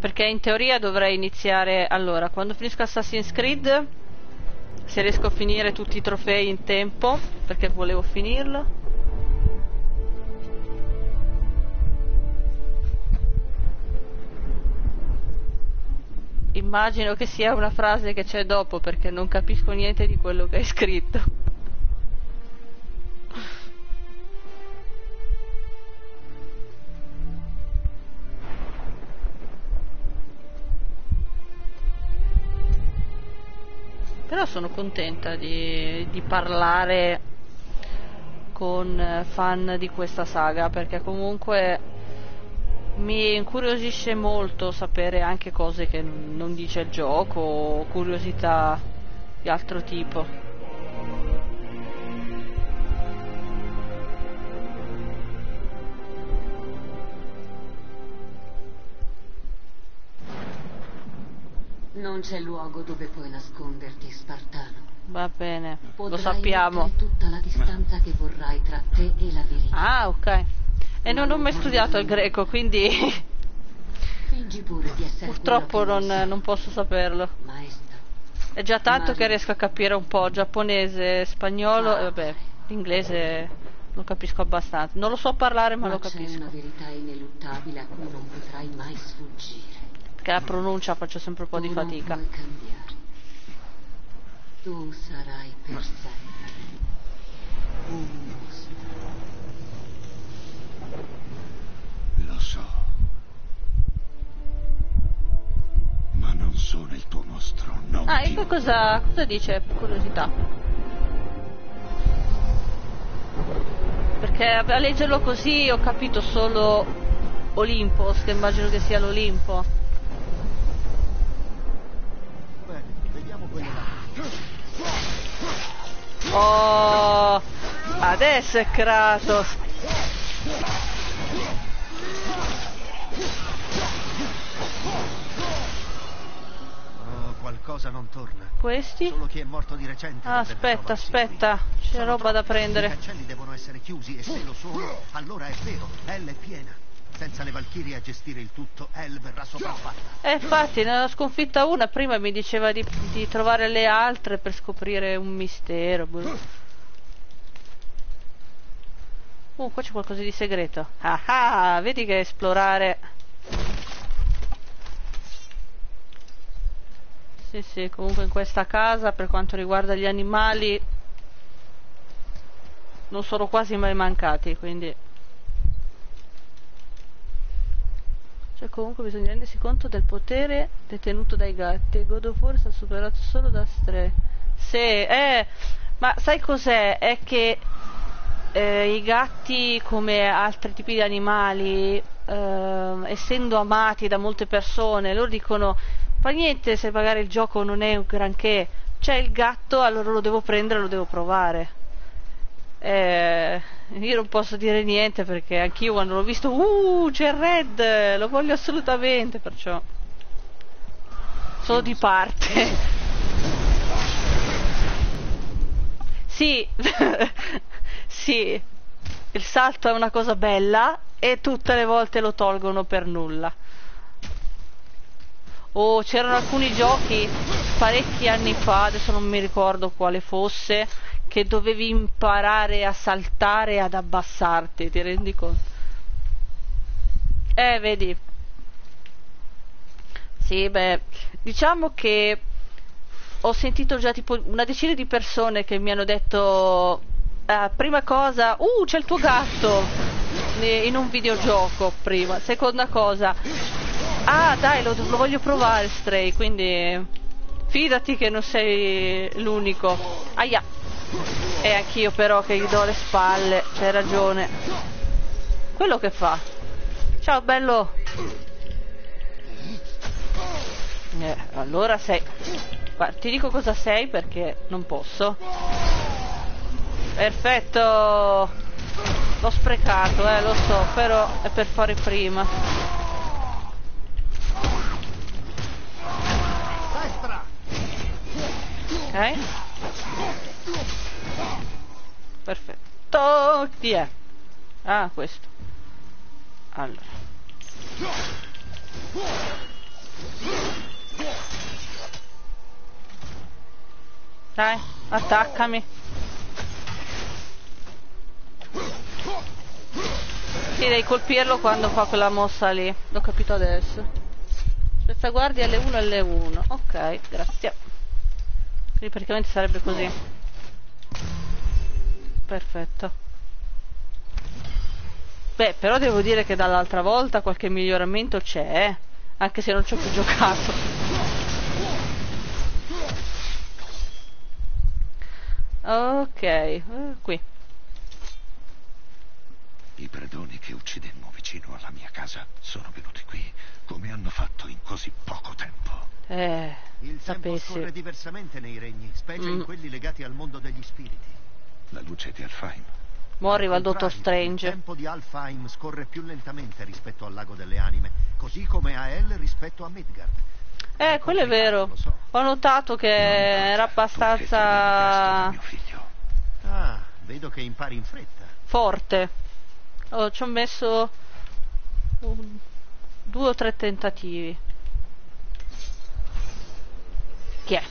Perché in teoria dovrei iniziare... Allora, quando finisco Assassin's Creed, se riesco a finire tutti i trofei in tempo, perché volevo finirlo. Immagino che sia una frase che c'è dopo, perché non capisco niente di quello che hai scritto. Però sono contenta di parlare con fan di questa saga, perché comunque mi incuriosisce molto sapere anche cose che non dice il gioco, o curiosità di altro tipo. Non c'è luogo dove puoi nasconderti, Spartano. Va bene, lo sappiamo. Potrai mettere tutta la distanza che vorrai tra te e la verità. Ah, ok. E non ho mai studiato il greco, quindi fingi pure di essere purtroppo non posso saperlo. Maestro. È già tanto che riesco a capire un po' giapponese, spagnolo e vabbè, inglese lo capisco abbastanza. Non lo so parlare, ma lo capisco. C'è una verità ineluttabile a cui non potrai mai sfuggire. Perché la pronuncia faccio sempre un po' di fatica. Non puoi cambiare. Tu sarai per sempre un mostro. Lo so. Ma non sono il tuo mostro, no. Ah, ecco cosa dice, per curiosità. Perché a leggerlo così ho capito solo Olimpos, che immagino che sia l'Olimpo. Oh, adesso è Kratos. Oh, qualcosa non torna. Questi? Solo chi è morto di recente. Aspetta, c'è roba da prendere. I cancelli devono essere chiusi e se lo sono, allora è vero, L è piena. Senza le Valchirie a gestire il tutto, El verrà sopraffatta. Infatti, ne ho sconfitta una, prima mi diceva di trovare le altre per scoprire un mistero. Qua c'è qualcosa di segreto. Ah, vedi che esplorare. Sì, comunque in questa casa, per quanto riguarda gli animali, non sono quasi mai mancati, quindi... Cioè, comunque bisogna rendersi conto del potere detenuto dai gatti. God of War sta superato solo da Stray. Sì, ma sai cos'è? È che i gatti, come altri tipi di animali, essendo amati da molte persone, loro dicono fa niente se magari il gioco non è un granché, c'è il gatto, allora lo devo prendere, lo devo provare. Io non posso dire niente perché anch'io quando l'ho visto c'è il Red, lo voglio assolutamente, perciò solo di parte. Sì. Sì, il salto è una cosa bella e tutte le volte lo tolgono per nulla. C'erano alcuni giochi parecchi anni fa, adesso non mi ricordo quale fosse, che dovevi imparare a saltare e ad abbassarti, ti rendi conto? Vedi. Sì, beh, diciamo che ho sentito già tipo una decina di persone che mi hanno detto prima cosa, c'è il tuo gatto in un videogioco, prima. Seconda cosa, ah dai, lo voglio provare Stray, quindi fidati che non sei l'unico. Ahia. E anch'io però che gli do le spalle, c'hai ragione. Quello che fa. Ciao bello. Allora sei. Guarda, ti dico cosa sei perché non posso. Perfetto. L'ho sprecato, lo so, però è per fare prima. Ok. Perfetto. Chi è? Ah, questo. Allora. Dai, attaccami. Sì, devi colpirlo quando fa quella mossa lì. L'ho capito adesso. Questa guardia L1 e L1. Ok, grazie. Quindi praticamente sarebbe così. Perfetto. Beh, però devo dire che dall'altra volta qualche miglioramento c'è, anche se non ci ho più giocato. Ok, qui. I predoni che uccidemmo vicino alla mia casa sono venuti qui. Come hanno fatto in così poco tempo? Il tempo scorre diversamente nei regni, specie in quelli legati al mondo degli spiriti. La luce di Alfheim. Mo' arriva il Dottor Strange. Il tempo di Alfheim scorre più lentamente rispetto al lago delle anime, così come a El rispetto a Midgard. Quello è vero. So. Ho notato che era abbastanza... Mio figlio. Ah, vedo che impari in fretta. Forte. Oh, ci ho messo due o tre tentativi. Chi è?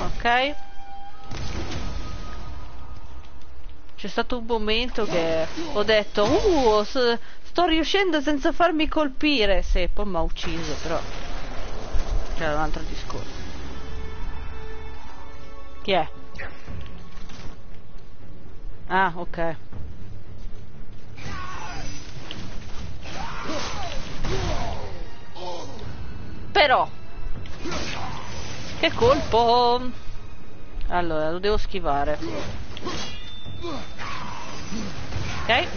Ok. C'è stato un momento che ho detto sto riuscendo senza farmi colpire. Sì, poi mi ha ucciso, però c'era un altro discorso. Chi è? Ah, ok. Però che colpo! Allora, lo devo schivare. Ok.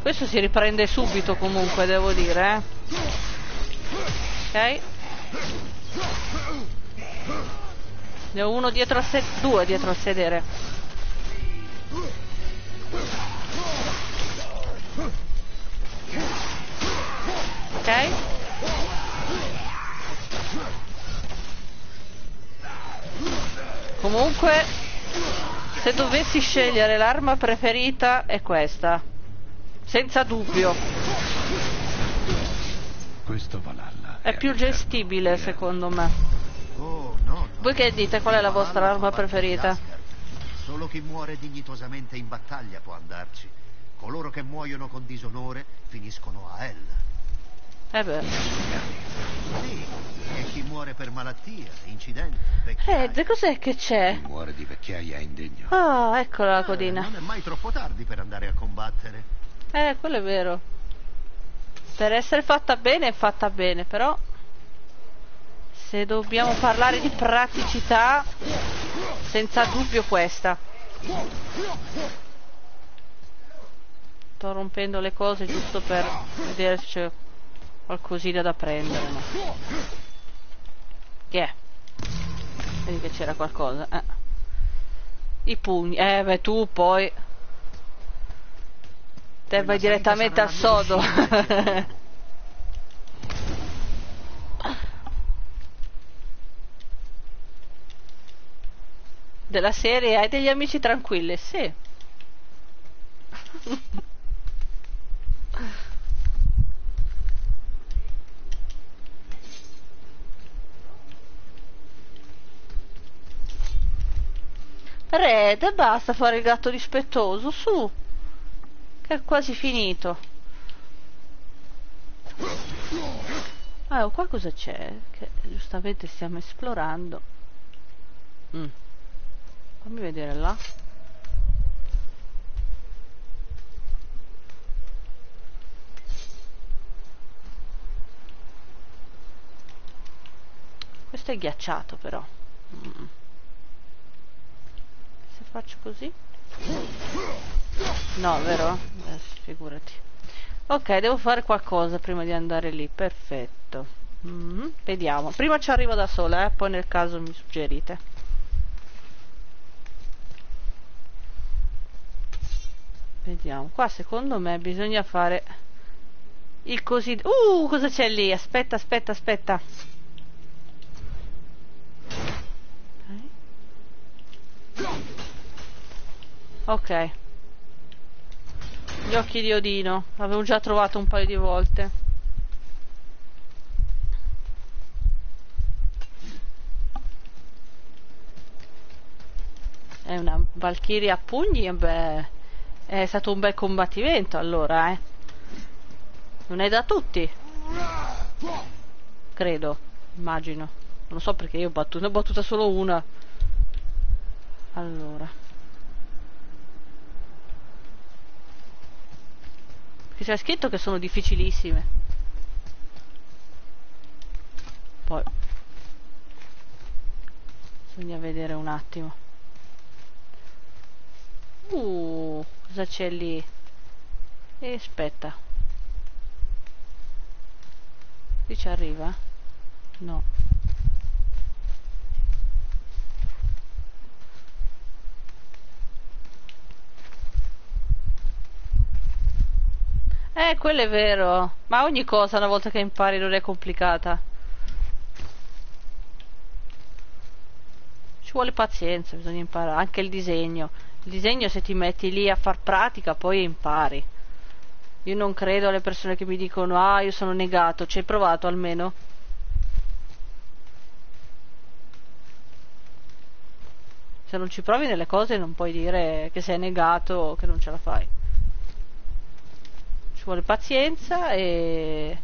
Questo si riprende subito comunque, devo dire. Ok. Ne ho uno dietro al sedere. Due dietro al sedere. Ok. Comunque, se dovessi scegliere l'arma preferita è questa, senza dubbio. Questo Valhalla è più gestibile, secondo me. Voi che dite, qual è la vostra arma preferita? Solo chi muore dignitosamente in battaglia può andarci. Coloro che muoiono con disonore finiscono a El. Eh beh. Sì, e chi muore per malattia, incidenti, vecchiaia. Cos'è che c'è? Chi muore di vecchiaia è indegno. Ah, eccola la codina. Non è mai troppo tardi per andare a combattere. Quello è vero. Per essere fatta bene, però se dobbiamo parlare di praticità, senza dubbio questa. Sto rompendo le cose giusto per vedere se c'è qualcosina da prendere, ma... Che è? Vedi che c'era qualcosa, I pugni, beh, tu poi te vai direttamente al sodo. Della serie hai degli amici tranquilli, sì. Red, basta fare il gatto rispettoso, su, che è quasi finito. Ah, qua cosa c'è? Che giustamente stiamo esplorando. Fammi vedere là. Questo è ghiacciato però. Faccio così? No, vero? Figurati. Ok, devo fare qualcosa prima di andare lì. Perfetto. Vediamo. Prima ci arrivo da sola, poi nel caso mi suggerite. Vediamo. Qua secondo me bisogna fare il cosiddetto... cosa c'è lì? Aspetta, aspetta, aspetta. Ok. Gli occhi di Odino. L'avevo già trovato un paio di volte. È una Valchirie a pugni? Beh, è stato un bel combattimento allora, eh. Non è da tutti. Credo, immagino. Non so perché io ne ho battuta solo una. Allora. Perché c'è scritto che sono difficilissime. Poi. Bisogna vedere un attimo. Cosa c'è lì? E aspetta. Qui ci arriva? No. Quello è vero. Ma ogni cosa una volta che impari non è complicata. Ci vuole pazienza, bisogna imparare. Anche il disegno. Il disegno se ti metti lì a far pratica poi impari. Io non credo alle persone che mi dicono ah io sono negato, ci hai provato almeno? Se non ci provi nelle cose non puoi dire che sei negato o che non ce la fai. Ci vuole pazienza e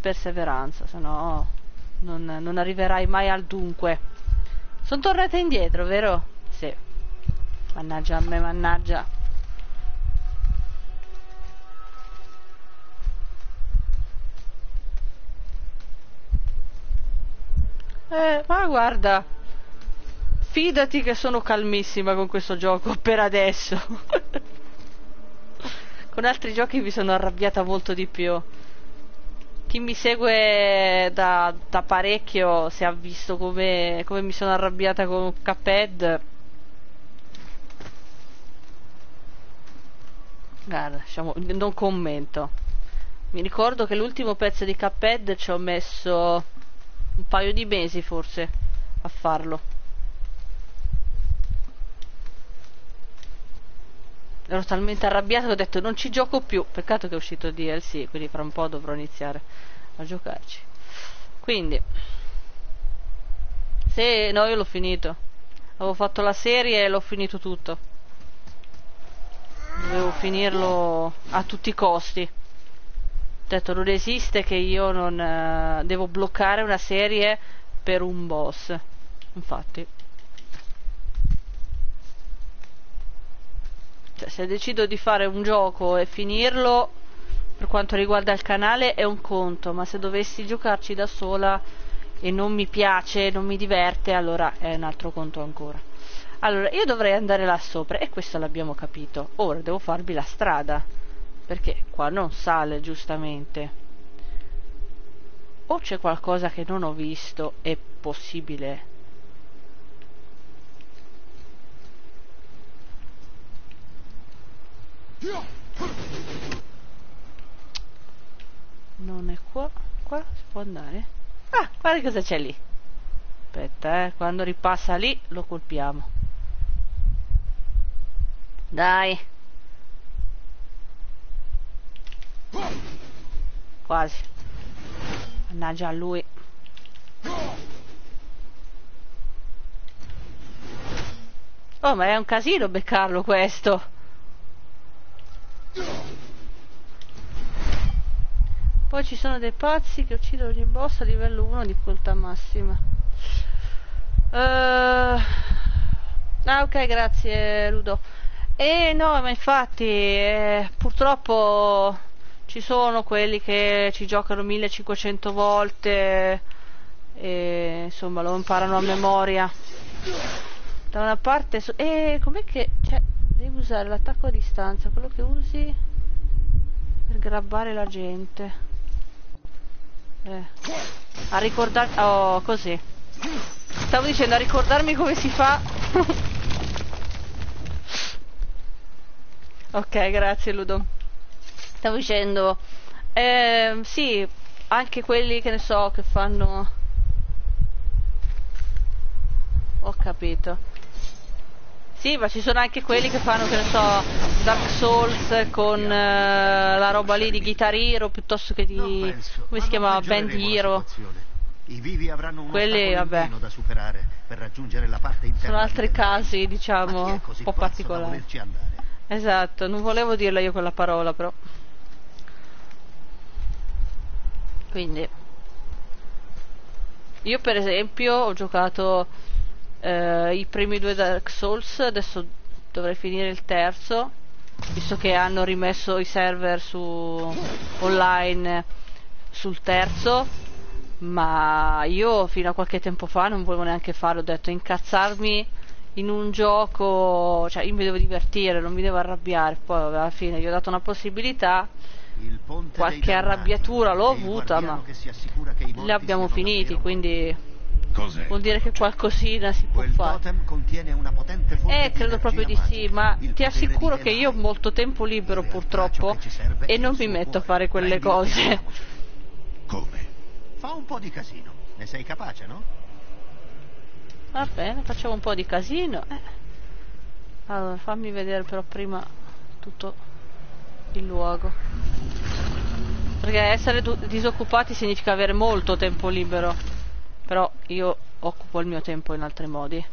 perseveranza, sennò non arriverai mai al dunque. Sono tornata indietro, vero? Sì. Mannaggia a me, mannaggia. Ma guarda, fidati che sono calmissima con questo gioco per adesso. Con altri giochi mi sono arrabbiata molto di più. Chi mi segue da parecchio, se ha visto come mi sono arrabbiata con Cuphead. Guarda, non commento. Mi ricordo che l'ultimo pezzo di Cuphead ci ho messo un paio di mesi forse a farlo. Ero talmente arrabbiata che ho detto non ci gioco più. Peccato che è uscito il DLC, quindi fra un po' dovrò iniziare a giocarci. Quindi se no, io l'ho finito. Avevo fatto la serie e l'ho finito tutto. Dovevo finirlo a tutti i costi. Ho detto non esiste che io non devo bloccare una serie per un boss. Infatti, cioè, se decido di fare un gioco e finirlo per quanto riguarda il canale è un conto, ma se dovessi giocarci da sola e non mi piace, non mi diverte, allora è un altro conto ancora. Allora io dovrei andare là sopra e questo l'abbiamo capito. Ora devo farmi la strada, perché qua non sale giustamente. O c'è qualcosa che non ho visto? È possibile? Non è qua. Qua si può andare? Ah, guarda cosa c'è lì. Aspetta, quando ripassa lì lo colpiamo. Dai. Quasi. Mannaggia a lui. Oh, ma è un casino beccarlo questo. Poi ci sono dei pazzi che uccidono ogni boss a livello 1 di colta massima. Ah, ok, grazie Ludo. No, ma infatti purtroppo ci sono quelli che ci giocano 1500 volte e insomma lo imparano a memoria. Da una parte com'è che devi usare l'attacco a distanza, quello che usi per grabbare la gente. A ricordarmi così. Stavo dicendo a ricordarmi come si fa. Ok, grazie Ludo. Stavo dicendo Sì, anche quelli che ne so che fanno... Ho capito. Sì, ma ci sono anche quelli che fanno, che ne so, Dark Souls con la roba lì di Guitar Hero, piuttosto che di... come si chiama? Band Hero. I vivi avranno un ostacolo da superare per raggiungere la parte interna. Sono altri casi, diciamo, un po' particolari. Esatto, non volevo dirla io quella parola, però. Quindi io per esempio ho giocato i primi due Dark Souls, adesso dovrei finire il terzo, visto che hanno rimesso i server su online sul terzo. Ma io fino a qualche tempo fa non volevo neanche farlo, ho detto incazzarmi in un gioco, cioè io mi devo divertire, non mi devo arrabbiare. Poi alla fine gli ho dato una possibilità, qualche arrabbiatura l'ho avuta, ma li abbiamo finiti, quindi vuol dire che qualcosina si può fare. Credo proprio di sì, ma ti assicuro che io ho molto tempo libero purtroppo e non mi metto a fare quelle cose. Come? Fa un po' di casino, ne sei capace, no? Va bene, facciamo un po' di casino. Allora, fammi vedere però prima tutto il luogo. Perché essere disoccupati significa avere molto tempo libero. Però io occupo il mio tempo in altri modi.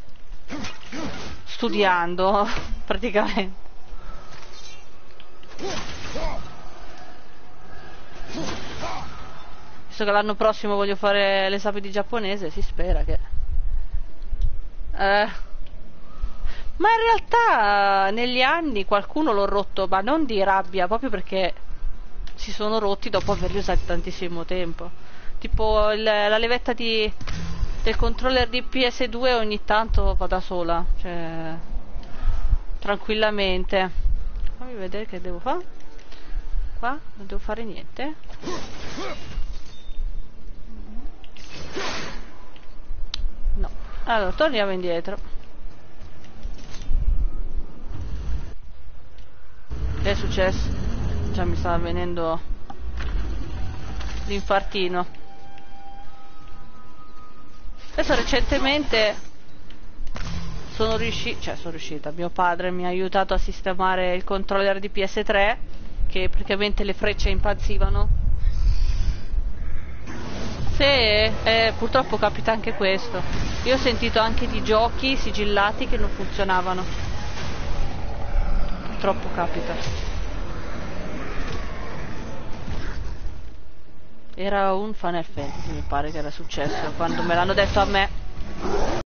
Studiando, praticamente. Visto che l'anno prossimo voglio fare l'esame di giapponese, si spera che... Ma in realtà negli anni qualcuno l'ho rotto, ma non di rabbia, proprio perché si sono rotti dopo averli usati tantissimo tempo. Tipo la levetta del controller di PS2 ogni tanto va da sola, cioè... tranquillamente. Fammi vedere che devo fare. Qua non devo fare niente. No, allora torniamo indietro. Che è successo? Già mi sta avvenendo l'infartino. Adesso recentemente sono riuscita, mio padre mi ha aiutato a sistemare il controller di PS3, che praticamente le frecce impazzivano. Purtroppo capita anche questo. Io ho sentito anche di giochi sigillati che non funzionavano. Purtroppo capita. Era un Final Fantasy, mi pare che era successo, quando me l'hanno detto a me.